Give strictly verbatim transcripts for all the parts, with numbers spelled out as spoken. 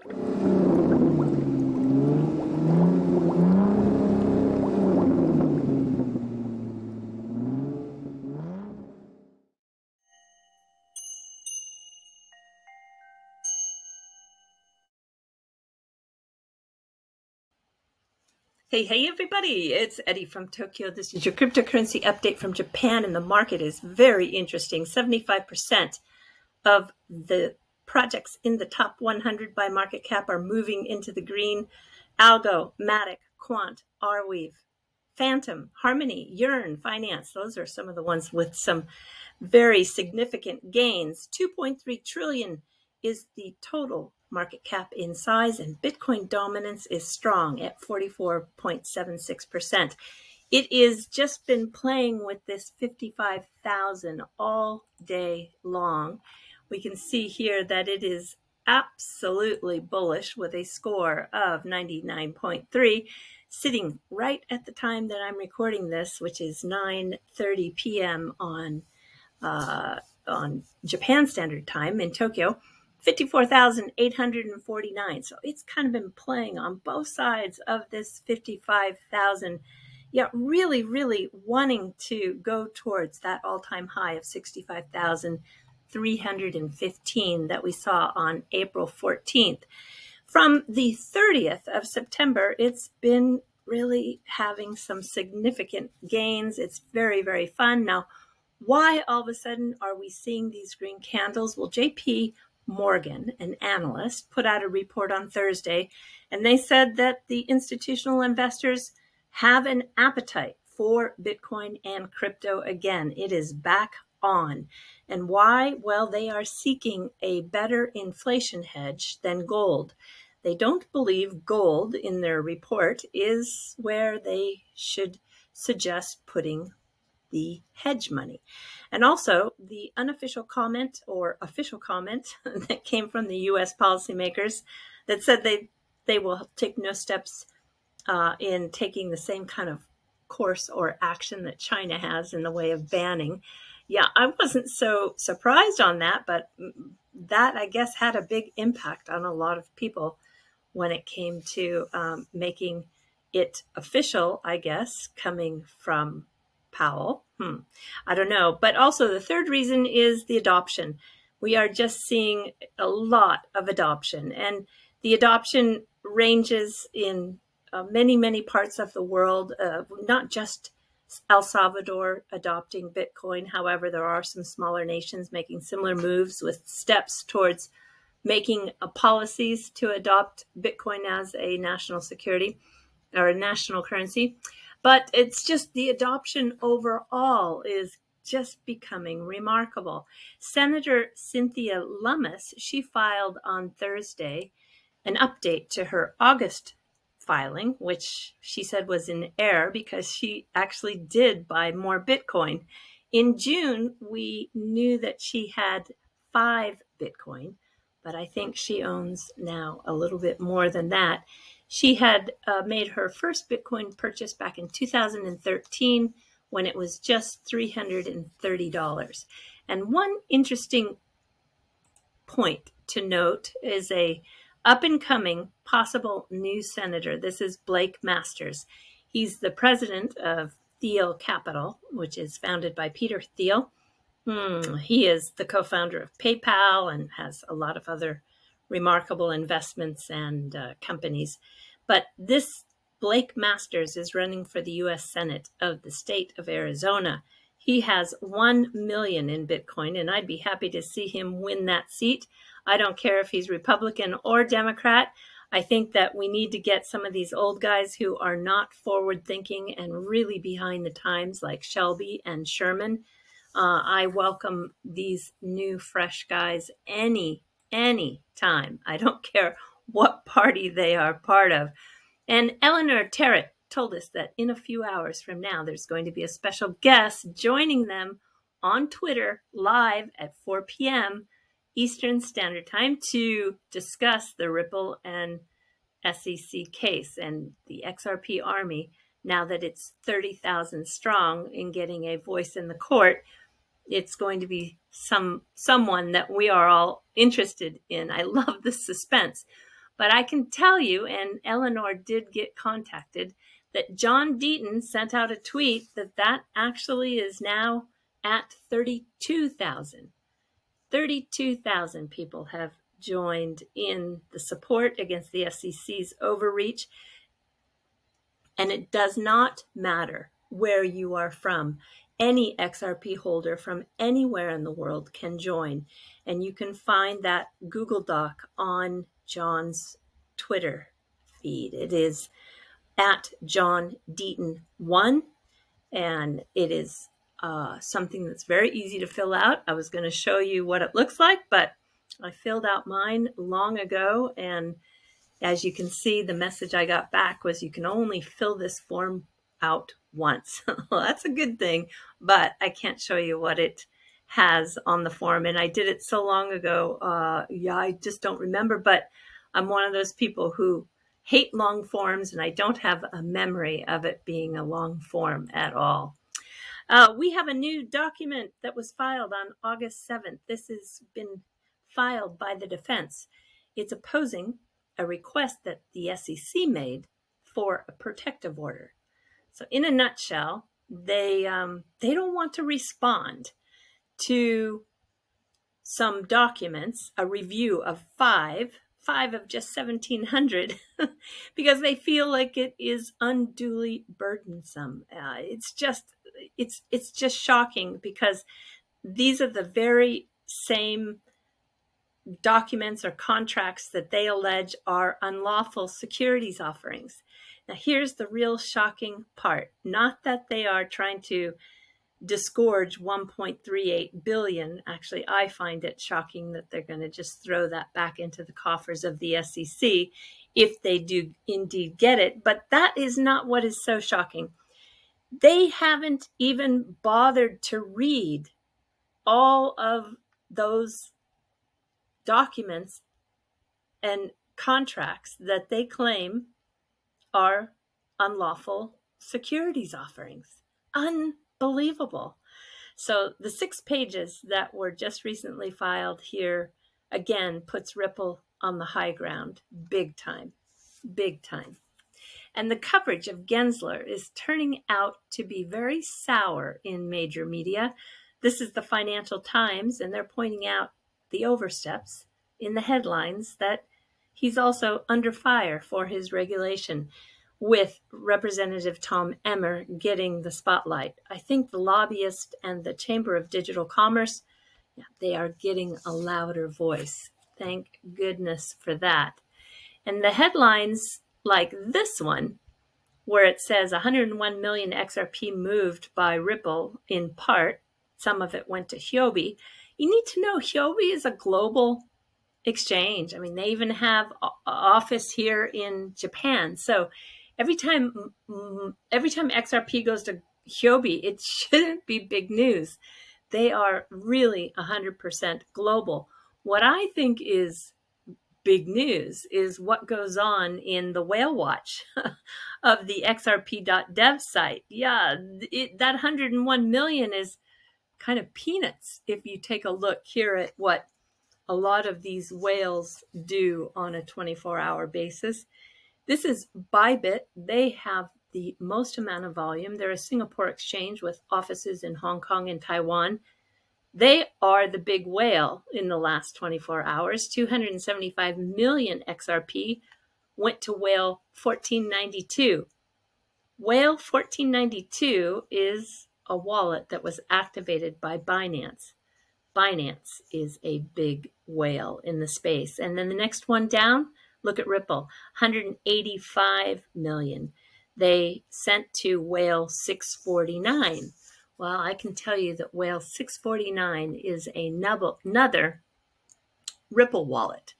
Hey, hey, everybody. It's Eddie from Tokyo. This is your cryptocurrency update from Japan, and the market is very interesting. seventy-five percent of the projects in the top one hundred by market cap are moving into the green. Algo, Matic, Quant, Arweave, Phantom, Harmony, Yearn Finance. Those are some of the ones with some very significant gains. two point three trillion is the total market cap in size, and Bitcoin dominance is strong at forty-four point seven six percent. It is just been playing with this fifty-five thousand all day long. We can see here that it is absolutely bullish with a score of ninety-nine point three, sitting right at the time that I'm recording this, which is nine thirty p m on uh, on Japan Standard Time in Tokyo. fifty-four thousand eight hundred forty-nine. So it's kind of been playing on both sides of this fifty-five thousand, yeah, really, really wanting to go towards that all-time high of sixty-five thousand three hundred fifteen that we saw on April fourteenth. From the thirtieth of September, it's been really having some significant gains. It's very, very fun. Now, why all of a sudden are we seeing these green candles? Well, J P Morgan, an analyst, put out a report on Thursday, and they said that the institutional investors have an appetite for Bitcoin and crypto again. It is back on. And why? Well, they are seeking a better inflation hedge than gold. They don't believe gold in their report is where they should suggest putting the hedge money. And also the unofficial comment or official comment that came from the U S policymakers that said they, they will take no steps uh, in taking the same kind of course or action that China has in the way of banning. Yeah, I wasn't so surprised on that, but that I guess had a big impact on a lot of people when it came to um, making it official, I guess, coming from Powell. Hmm. I don't know. But also the third reason is the adoption. We are just seeing a lot of adoption, and the adoption ranges in uh, many, many parts of the world, uh, not just El Salvador adopting Bitcoin. However, there are some smaller nations making similar moves with steps towards making uh, policies to adopt Bitcoin as a national security or a national currency. But it's just the adoption overall is just becoming remarkable. Senator Cynthia Lummis, she filed on Thursday an update to her August filing, which she said was in error because she actually did buy more Bitcoin. In June, we knew that she had five Bitcoin, but I think she owns now a little bit more than that. She had uh, made her first Bitcoin purchase back in two thousand thirteen when it was just three hundred thirty dollars. And one interesting point to note is a up-and-coming possible new senator. This is Blake Masters. He's the president of Thiel Capital, which is founded by Peter Thiel. Hmm, he is the co-founder of PayPal and has a lot of other remarkable investments and uh, companies. But this Blake Masters is running for the U S Senate of the state of Arizona. He has one million in Bitcoin, and I'd be happy to see him win that seat. I don't care if he's Republican or Democrat. I think that we need to get some of these old guys who are not forward thinking and really behind the times, like Shelby and Sherman. Uh, I welcome these new fresh guys any Any time. I don't care what party they are part of. And Eleanor Terrett told us that in a few hours from now, there's going to be a special guest joining them on Twitter live at four p m Eastern Standard Time to discuss the Ripple and S E C case and the X R P army, now that it's thirty thousand strong in getting a voice in the court. It's going to be some someone that we are all interested in. I love the suspense. But I can tell you, and Eleanor did get contacted, that John Deaton sent out a tweet that that actually is now at thirty-two thousand. thirty-two thousand people have joined in the support against the F C C's overreach. And it does not matter where you are from. Any X R P holder from anywhere in the world can join. And you can find that Google Doc on John's Twitter feed. It is at John Deaton one, and it is uh, something that's very easy to fill out. I was going to show you what it looks like, but I filled out mine long ago, and as you can see, the message I got back was you can only fill this form out once. Well, that's a good thing, but I can't show you what it has on the form, and I did it so long ago, uh, yeah, I just don't remember, but I'm one of those people who hate long forms, and I don't have a memory of it being a long form at all. Uh, we have a new document that was filed on August seventh. This has been filed by the defense. It's opposing a request that the S E C made for a protective order. So in a nutshell, they, um, they don't want to respond to some documents, a review of five five of just seventeen hundred, because they feel like it is unduly burdensome. Uh, it's just, it's, it's just shocking, because these are the very same documents or contracts that they allege are unlawful securities offerings. Now, here's the real shocking part. Not that they are trying to disgorge one point three eight billion dollars. Actually, I find it shocking that they're going to just throw that back into the coffers of the S E C if they do indeed get it. But that is not what is so shocking. They haven't even bothered to read all of those documents and contracts that they claim are unlawful securities offerings. Unbelievable. Unbelievable. So the six pages that were just recently filed here, again, puts Ripple on the high ground, big time, big time. And the coverage of Gensler is turning out to be very sour in major media. This is the Financial Times, and they're pointing out the oversteps in the headlines that he's also under fire for his regulation, with Representative Tom Emmer getting the spotlight. I think the lobbyist and the Chamber of Digital Commerce, yeah, they are getting a louder voice. Thank goodness for that. And the headlines like this one, where it says one hundred one million X R P moved by Ripple in part, some of it went to Huobi. You need to know Huobi is a global exchange. I mean, they even have an office here in Japan. So Every time, every time X R P goes to Huobi, it shouldn't be big news. They are really one hundred percent global. What I think is big news is what goes on in the whale watch of the X R P dot dev site. Yeah, it, that one hundred one million is kind of peanuts if you take a look here at what a lot of these whales do on a twenty-four hour basis. This is Bybit. They have the most amount of volume. They're a Singapore exchange with offices in Hong Kong and Taiwan. They are the big whale in the last twenty-four hours. two hundred seventy-five million X R P went to whale fourteen ninety-two. Whale fourteen ninety-two is a wallet that was activated by Binance. Binance is a big whale in the space. And then the next one down, look at Ripple, one hundred eighty-five million. They sent to whale six forty-nine. Well, I can tell you that whale six forty-nine is another Ripple wallet.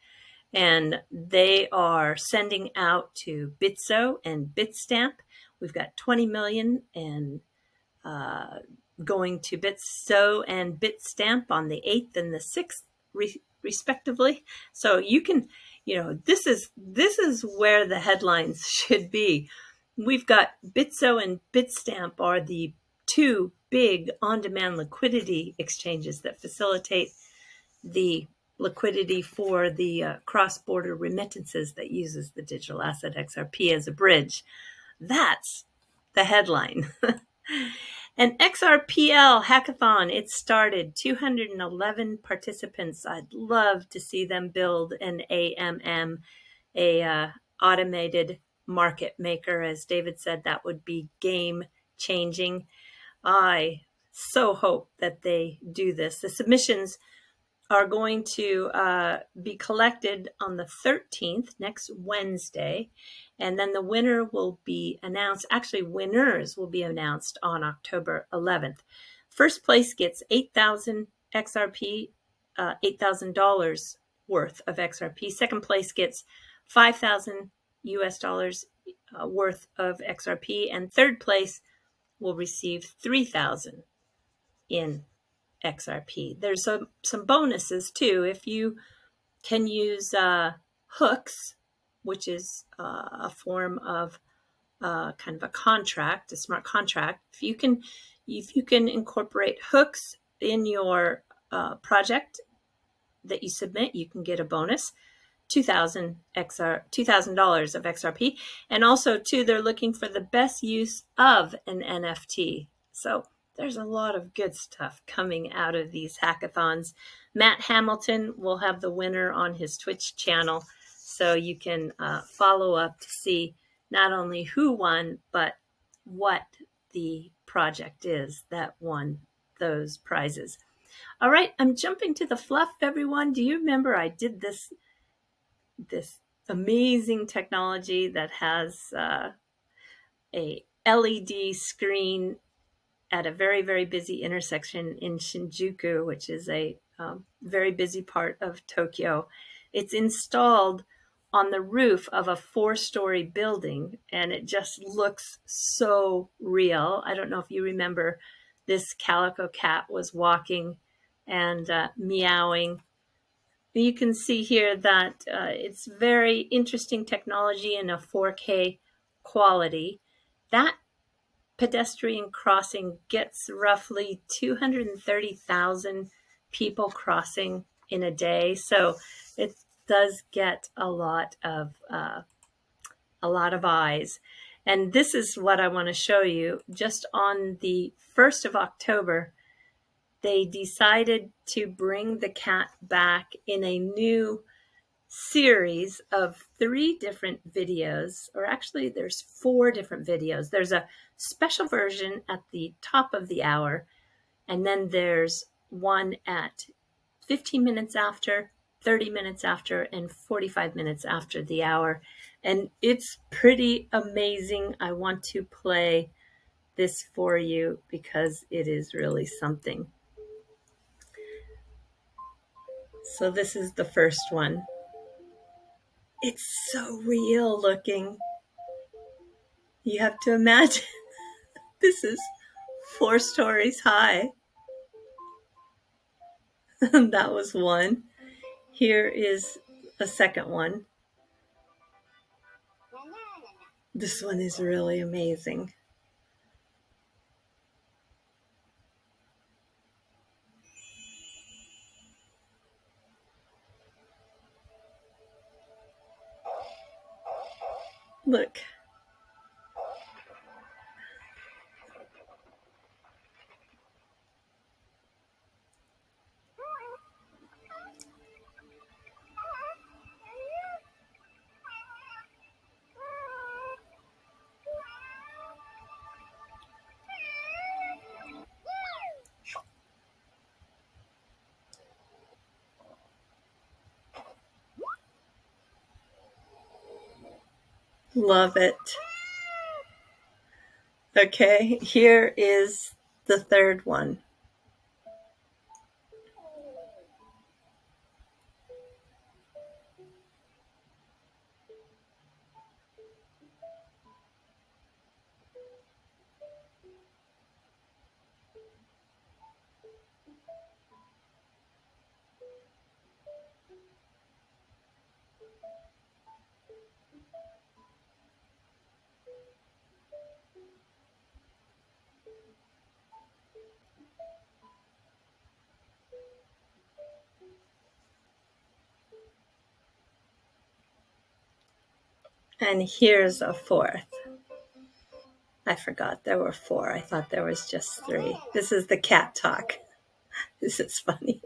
And they are sending out to Bitso and Bitstamp. We've got twenty million and uh, going to Bitso and Bitstamp on the eighth and the sixth, re respectively. So you can... You know, this is this is where the headlines should be. We've got Bitso and Bitstamp are the two big on-demand liquidity exchanges that facilitate the liquidity for the uh, cross-border remittances that uses the digital asset X R P as a bridge. That's the headline. An X R P L hackathon, it started, two hundred eleven participants. I'd love to see them build an A M M, a uh, automated market maker. As David said, that would be game changing. I so hope that they do this. The submissions are going to uh, be collected on the thirteenth, next Wednesday, and then the winner will be announced. Actually, winners will be announced on October eleventh. First place gets eight thousand X R P, uh, eight thousand dollars worth of X R P. Second place gets five thousand U S dollars uh, worth of X R P, and third place will receive three thousand in X R P. There's some, some bonuses too. If you can use uh, hooks, which is uh, a form of uh, kind of a contract, a smart contract. If you can, if you can incorporate hooks in your uh, project that you submit, you can get a bonus, two thousand dollars of X R P. And also too, they're looking for the best use of an N F T. So there's a lot of good stuff coming out of these hackathons. Matt Hamilton will have the winner on his Twitch channel, so you can uh, follow up to see not only who won, but what the project is that won those prizes. All right, I'm jumping to the fluff, everyone. Do you remember I did this, this amazing technology that has uh, a L E D screen at a very, very busy intersection in Shinjuku, which is a um, very busy part of Tokyo. It's installed on the roof of a four-story building, and it just looks so real. I don't know if you remember, this calico cat was walking and uh, meowing. You can see here that uh, it's very interesting technology in a four K quality. That pedestrian crossing gets roughly two hundred thirty thousand people crossing in a day, so it does get a lot of uh, a lot of eyes. And this is what I want to show you. Just on the first of October, they decided to bring the cat back in a new series of three different videos, or actually there's four different videos. There's a special version at the top of the hour, and then there's one at fifteen minutes after, thirty minutes after, and forty-five minutes after the hour. And it's pretty amazing. I want to play this for you because it is really something. So this is the first one. It's so real looking. You have to imagine this is four stories high. That was one. Here is a second one. This one is really amazing. Look. Love it. Okay, here is the third one. And here's a fourth. I forgot there were four. I thought there was just three. This is the cat talk. This is funny.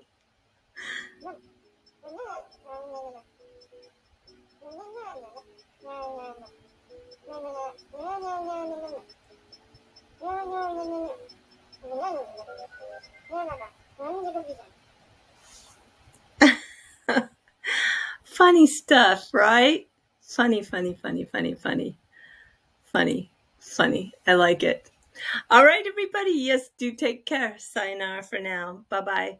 Funny stuff, right? Funny, funny, funny, funny, funny, funny, funny. I like it. All right, everybody. Yes, do take care. Sayonara for now. Bye-bye.